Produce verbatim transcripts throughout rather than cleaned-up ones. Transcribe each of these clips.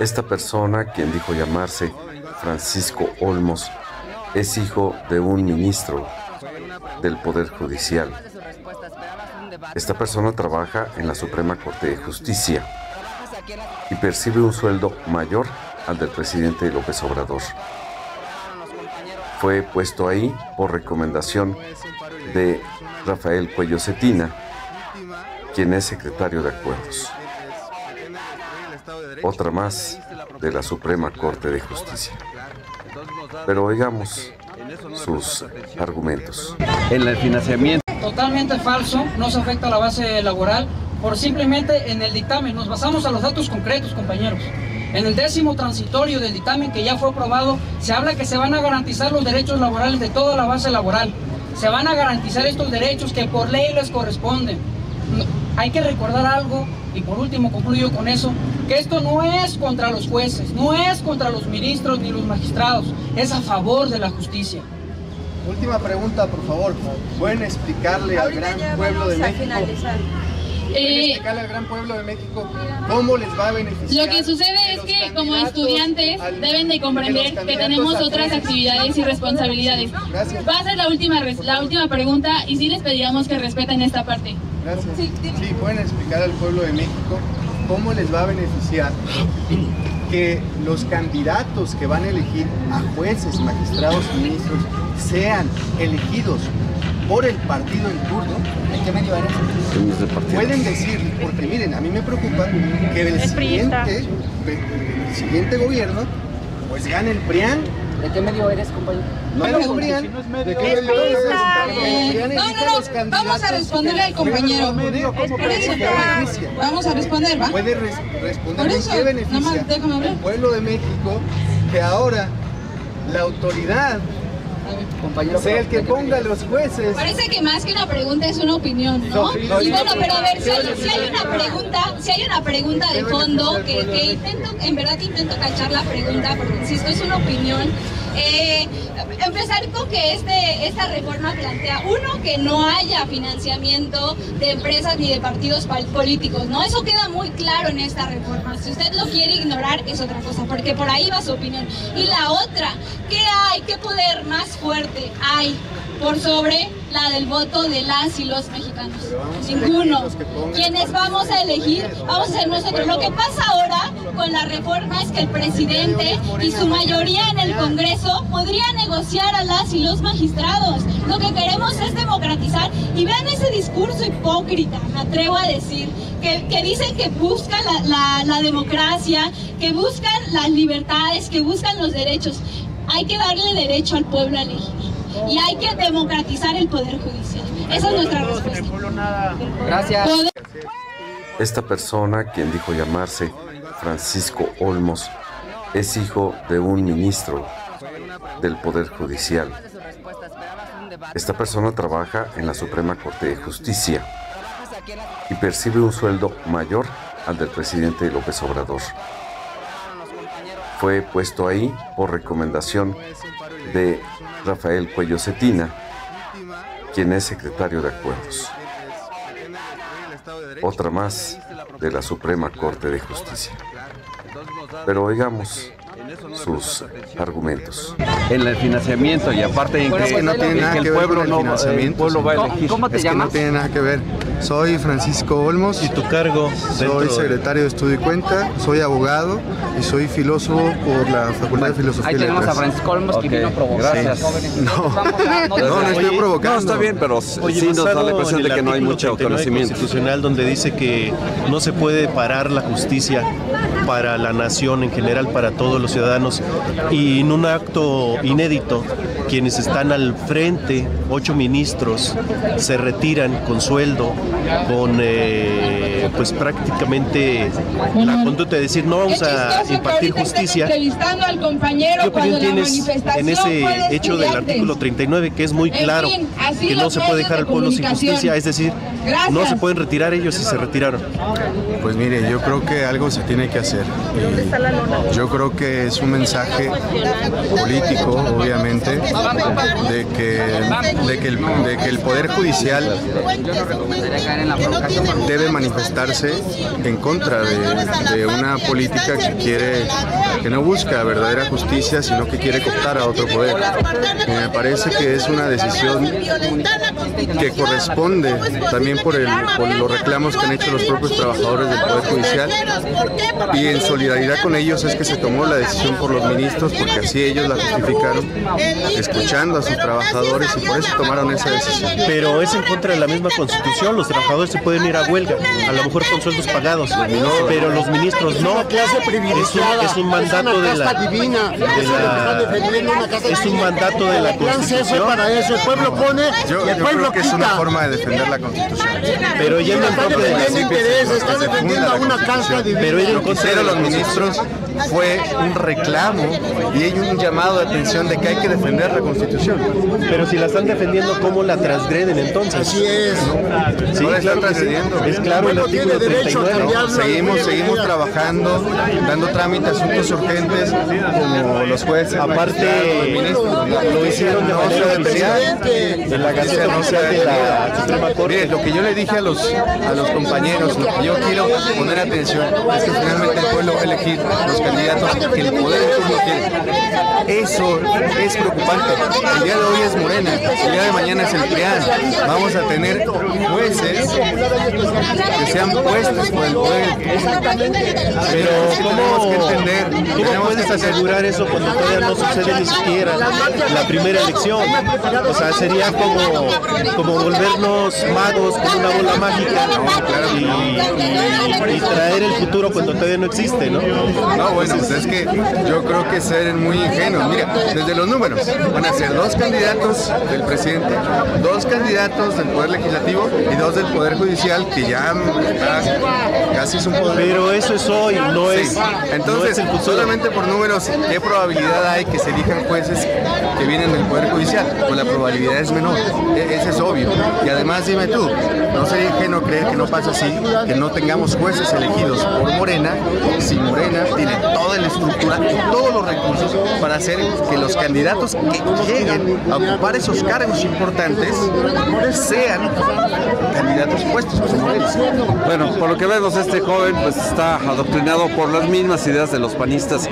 Esta persona, quien dijo llamarse Francisco Olmos, es hijo de un ministro del Poder Judicial. Esta persona trabaja en la Suprema Corte de Justicia y percibe un sueldo mayor al del presidente López Obrador. Fue puesto ahí por recomendación de Rafael Cuello Cetina, quien es secretario de Acuerdos. Otra más de la Suprema Corte de Justicia. Pero oigamos sus argumentos. El financiamiento totalmente falso, no se afecta a la base laboral, por simplemente en el dictamen, nos basamos a los datos concretos, compañeros. En el décimo transitorio del dictamen que ya fue aprobado, se habla que se van a garantizar los derechos laborales de toda la base laboral. Se van a garantizar estos derechos que por ley les corresponden. No, hay que recordar algo, y por último concluyo con eso, que esto no es contra los jueces, no es contra los ministros ni los magistrados, es a favor de la justicia. Última pregunta, por favor. ¿Pueden explicarle al gran pueblo de México? ¿Pueden explicarle al gran pueblo de México cómo les va a beneficiar? Lo que sucede es que como estudiantes deben de comprender que tenemos otras actividades y responsabilidades. Gracias. Va a ser la última, la última pregunta, y sí les pediríamos que respeten esta parte. Gracias. Sí, sí, pueden explicar al pueblo de México cómo les va a beneficiar que los candidatos que van a elegir a jueces, magistrados y ministros sean elegidos por el partido en turno. ¿En qué me llevaré? Pueden decir, porque miren, a mí me preocupa que el siguiente, el siguiente gobierno pues gane el PRIAN. ¿De qué medio eres, compañero? No, no, no, PRIAN, ¿de qué medio eres? Eh, no, no, no, vamos a responderle al compañero. Vamos a responder, ¿va? Puede res responder en qué beneficia el pueblo de México que ahora la autoridad sea el que ponga a los jueces. Parece que más que una pregunta es una opinión, ¿no? Y bueno, pero a ver, si hay, si hay una pregunta, si hay una pregunta de fondo, que, que intento, en verdad que intento cachar la pregunta, porque insisto, es una opinión. Eh, empezar con que este, esta reforma plantea, uno, que no haya financiamiento de empresas ni de partidos políticos, ¿no? Eso queda muy claro en esta reforma. Si usted lo quiere ignorar es otra cosa, porque por ahí va su opinión. Y la otra, ¿qué hay? ¿Qué poder más fuerte hay por sobre la del voto de las y los mexicanos? Ninguno. Quienes vamos a elegir, vamos a ser nosotros. Lo que pasa ahora con la reforma es que el presidente y su mayoría en el Congreso podría negociar a las y los magistrados. Lo que queremos es democratizar. Y vean ese discurso hipócrita, me atrevo a decir, que, que dicen que buscan la, la, la democracia, que buscan las libertades, que buscan los derechos. Hay que darle derecho al pueblo a elegir. Y hay que democratizar el Poder Judicial. Esa es nuestra respuesta. Gracias. Esta persona, quien dijo llamarse Francisco Olmos, es hijo de un ministro del Poder Judicial. Esta persona trabaja en la Suprema Corte de Justicia y percibe un sueldo mayor al del presidente López Obrador. Fue puesto ahí por recomendación de Rafael Cuello Cetina, quien es secretario de Acuerdos. Otra más de la Suprema Corte de Justicia. Pero oigamos sus argumentos. El financiamiento, y aparte en que, es que no tiene nada que, que ver con el no, financiamiento, el pueblo va a elegir. ¿Cómo te es llamas? Que no tiene nada que ver. Soy Francisco Olmos. ¿Y tu cargo? Soy secretario de Estudio y Cuenta, soy abogado y soy filósofo por la Facultad de Filosofía y Letras. Ahí tenemos a Francisco Olmos, okay, que vino provocado. Gracias. No, no, no estoy provocando. No, está bien, pero oye, sí nos da la impresión de que no hay mucho conocimiento. Constitucional, donde dice que no se puede parar la justicia para la nación en general, para todos los ciudadanos, y en un acto inédito, quienes están al frente, ocho ministros, se retiran con sueldo, con eh, pues prácticamente la conducta de decir no vamos a impartir justicia. ¿Qué opinión tienes en ese hecho del artículo treinta y nueve, que es muy claro que no se puede dejar al pueblo sin justicia? Es decir, no se pueden retirar ellos y se retiraron. Pues mire, yo creo que algo se tiene que hacer. Yo creo que es un mensaje político, obviamente, de que, de que, el, de que el Poder Judicial debe manifestarse en contra de, de una política que quiere, que no busca verdadera justicia, sino que quiere cooptar a otro poder. Me parece que es una decisión que corresponde también por, el, por los reclamos que han hecho los propios trabajadores del Poder Judicial, y en solidaridad con ellos es que se tomó la decisión por los ministros, porque así ellos la justificaron, escuchando a sus trabajadores, y por eso tomaron esa decisión. Pero es en contra de la misma Constitución, los trabajadores se pueden ir a huelga, a lo mejor con sueldos pagados, no, pero los ministros no. Es un, es un mandato de la, de la... Es un mandato de la Constitución. Para eso el pueblo pone, yo, yo creo que es una forma de defender la Constitución. Pero ella en contra de los intereses, está defendiendo a una casta divina. Pero ella en contra de los ministros fue un reclamo y hay un llamado de atención de que hay que defender la Constitución. Pero si la están defendiendo, ¿cómo la transgreden entonces? Así es. ¿No? Sí, no la están transgrediendo. Es claro, el artículo treinta y nueve. ¿No? Seguimos, seguimos trabajando, dando trámite a asuntos urgentes, como los jueces. Aparte, lo hicieron de manera oficial. De la Gaceta Oficial de la Suprema Corte. Mire, lo que yo le dije a los, a los compañeros, lo que yo quiero poner atención, es que finalmente el pueblo va a elegir los candidatos que el poder no quiere. Eso es preocupante. El día de hoy es Morena, el día de mañana es el PRIAN. Vamos a tener jueces que sean puestos por el poder. Pero ¿cómo tenemos que entender? ¿Cómo puedes asegurar eso cuando todavía no sucede ni siquiera la primera elección? O sea, sería como, como volvernos magos con una bola mágica, no, claro, y, y, y traer el futuro cuando todavía no existe, ¿no? No, bueno, pues es que yo creo que ser muy ingenuos. Mira, desde los números, van a ser dos candidatos del presidente, dos candidatos del Poder Legislativo y dos del Poder Judicial, que ya casi es un poder. Pero eso es hoy, no es. Sí. Entonces, no es solamente por números, ¿qué probabilidad hay que se elijan jueces que vienen del Poder Judicial? Pues la probabilidad es menor, e ese es obvio. Y además, dime tú, no sería ingenuo creer que no pasa así, que no tengamos jueces elegidos por Morena, si Morena tiene toda la estructura y todos los recursos para hacer que los candidatos que lleguen a ocupar esos cargos importantes sean candidatos puestos por Morena. Bueno, por lo que vemos, este joven pues está adoctrinado por las mismas ideas de los panistas,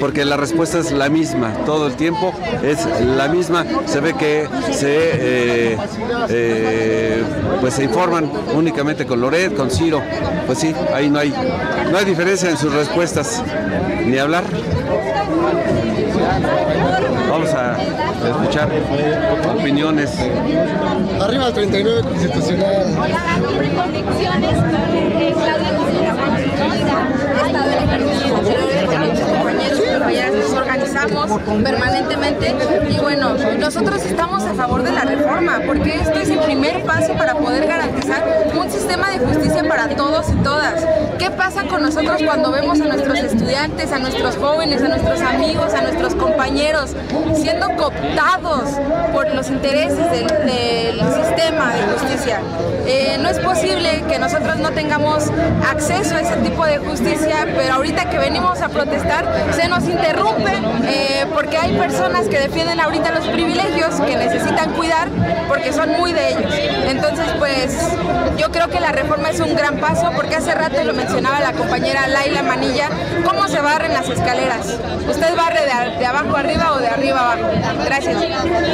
porque la respuesta es la misma, todo el tiempo es la misma. Se ve que se eh, eh, pues se informan únicamente con Loret, con Ciro. Pues sí, ahí no hay, no hay diferencia en sus respuestas, ni hablar. Vamos a escuchar opiniones. Arriba el treinta y nueve Constitucional. Nos organizamos permanentemente y bueno, nosotros estamos a favor de la reforma, porque esto es el primer paso para poder garantizar un sistema de justicia para todos y todas. ¿Qué pasa con nosotros cuando vemos a nuestros estudiantes, a nuestros jóvenes, a nuestros amigos, a nuestros compañeros siendo cooptados por los intereses del, del sistema de justicia? Eh, no es posible que nosotros no tengamos acceso a ese tipo de justicia, pero ahorita que venimos a protestar se nos interrumpe eh, porque hay personas que defienden ahorita los privilegios que necesitan cuidar porque son muy de ellos. Entonces, pues yo creo que la reforma es un gran paso, porque hace rato lo mencionaba la compañera Laila Manilla, cómo se barren las escaleras. Usted barre de, de abajo arriba o de arriba abajo. Gracias.